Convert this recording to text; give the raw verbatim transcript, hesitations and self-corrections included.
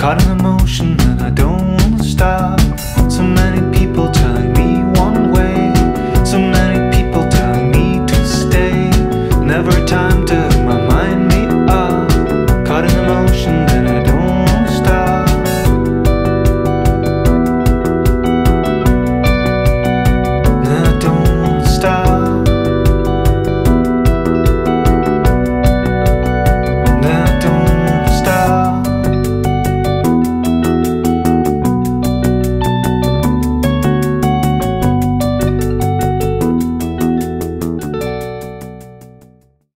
Caught in emotion and I don't